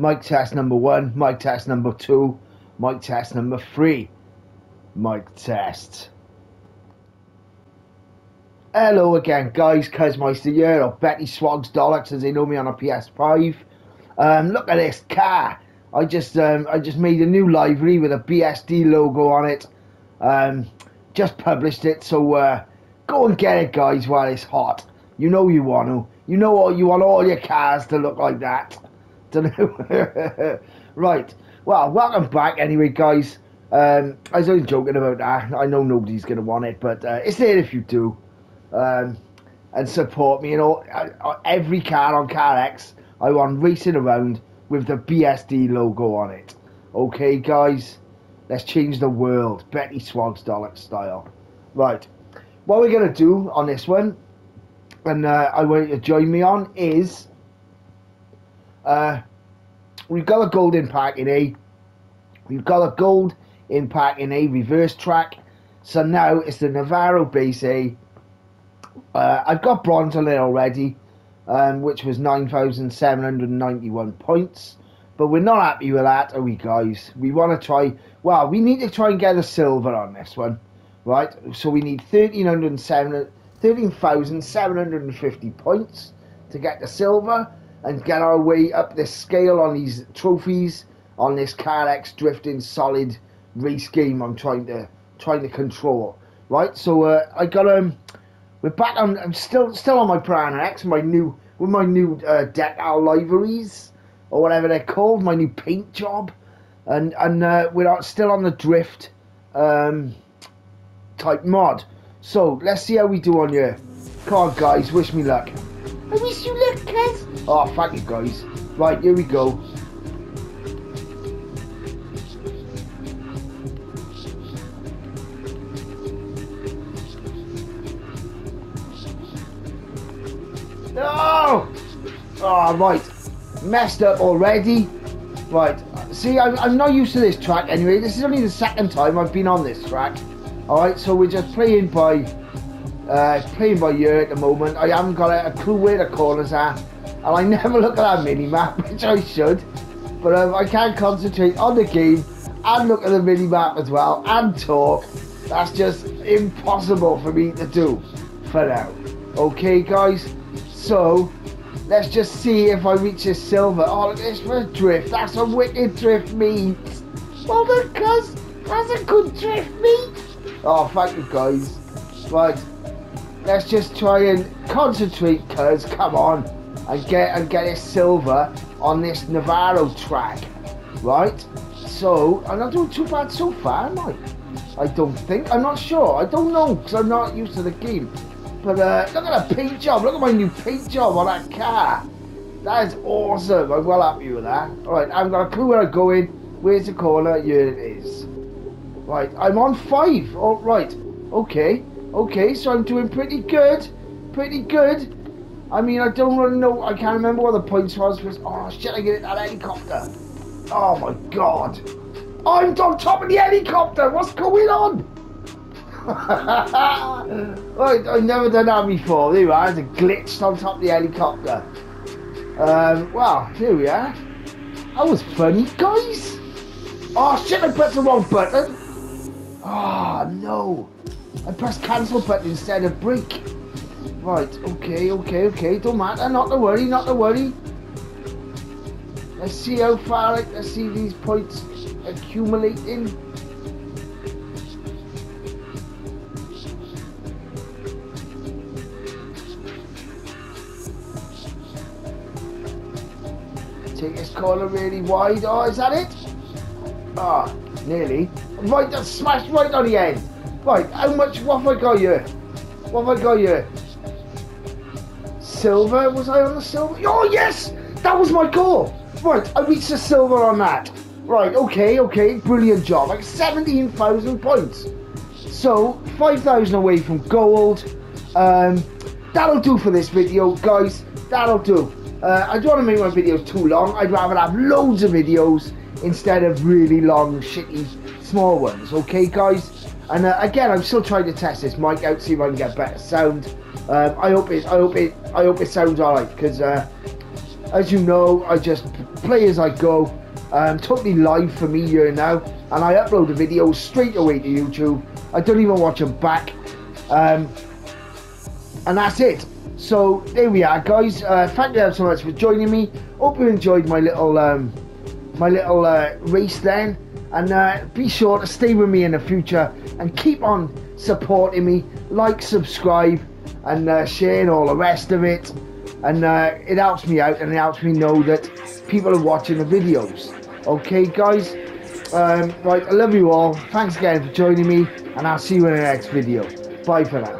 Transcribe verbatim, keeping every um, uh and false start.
Mic test number one, mic test number two, mic test number three, mic test. Hello again guys, CUZMEISTER here, or Betty Swogz Dollux as they know me on a P S five. Um, look at this car. I just um, I just made a new livery with a B S D logo on it. Um, just published it, so uh, go and get it guys while it's hot. You know you want to. You know you want all your cars to look like that. Right, well, welcome back anyway guys. um, I was only joking about that. I know nobody's going to want it, but uh, it's there if you do, um, and support me. You know, I, I, every car on CarX I want racing around with the B S D logo on it. Okay guys, let's change the world, Betty Swogz Dollux style. Right, what we're going to do on this one, and uh, I want you to join me on, is Uh, we've got a gold in pack in A. We've got a gold in pack in A reverse track. So now it's the Navaro Base A. Uh, I've got bronze on it already, um, which was nine thousand seven hundred ninety-one points. But we're not happy with that, are we, guys? We want to try. Well, we need to try and get a silver on this one, right? So we need thirteen thousand seven hundred fifty points to get the silver and get our way up this scale on these trophies on this CarX drifting solid race game I'm trying to trying to control. Right, so uh, I got um we're back on. I'm still still on my Piranha X, my new with my new uh, decal liveries or whatever they're called, my new paint job, and and uh, we're still on the drift um, type mod. So let's see how we do on here. Come on guys, wish me luck. I wish you luck, cuz. Oh, thank you, guys. Right, here we go. No! Oh, right. Messed up already. Right. See, I'm, I'm not used to this track anyway. This is only the second time I've been on this track. Alright, so we're just playing by... Uh, playing by ear at the moment. I haven't got a, a clue where the corners are, and I never look at that mini map, which I should, but um, I can't concentrate on the game and look at the mini map as well and talk. That's just impossible for me to do for now. Okay guys, so let's just see if I reach this silver. Oh, look at this for a drift. That's a wicked drift, mate. Well done, cuz. That's a good drift, mate. Oh, thank you guys. Right, let's just try and concentrate, cuz, come on, and get and get this silver on this Navaro track, right? So I'm not doing too bad so far, am I? I don't think. I'm not sure. I don't know because I'm not used to the game. But uh, look at the paint job. Look at my new paint job on that car. That is awesome. I'm well happy with that. All right, I've got a clue where I'm going. Where's the corner? Here it is. Right, I'm on five. All right. Okay. Okay, so I'm doing pretty good, pretty good. I mean, I don't really know, I can't remember what the points was. Because, oh shit, I get it, that helicopter. Oh my god. I'm on top of the helicopter, what's going on? Right, I've never done that before. There we are, there's a glitch on top of the helicopter. Um, well, here we are. That was funny, guys. Oh shit, I pressed the wrong button. Ah, oh, no. I pressed cancel button instead of break. Right, okay, okay, okay, don't matter, not to worry, not to worry. Let's see how far, I, let's see these points accumulating. Take this corner really wide. Oh, is that it? Ah, oh, nearly. Right, that's smashed right on the end. Right, how much, what have I got here? What have I got here? Silver, was I on the silver? Oh yes! That was my goal! Right, I reached the silver on that. Right, okay, okay, brilliant job. Like seventeen thousand points. So, five thousand away from gold. Um, that'll do for this video, guys. That'll do. Uh, I don't want to make my videos too long. I'd rather have loads of videos instead of really long, shitty, small ones. Okay, guys? And uh, again, I'm still trying to test this mic out, see if I can get better sound. Um, I hope it, I hope it, I hope it sounds alright, because uh, As you know, I just play as I go. Um, totally live for me here now, and I upload a video straight away to YouTube. I don't even watch them back, um, and that's it. So there we are, guys. Uh, thank you so much for joining me. Hope you enjoyed my little um, my little uh, race then, and uh, be sure to stay with me in the future and keep on supporting me. Like, subscribe, and uh, share, and all the rest of it. And uh, it helps me out, and it helps me know that people are watching the videos. Okay, guys, um, right, I love you all. Thanks again for joining me, and I'll see you in the next video. Bye for now.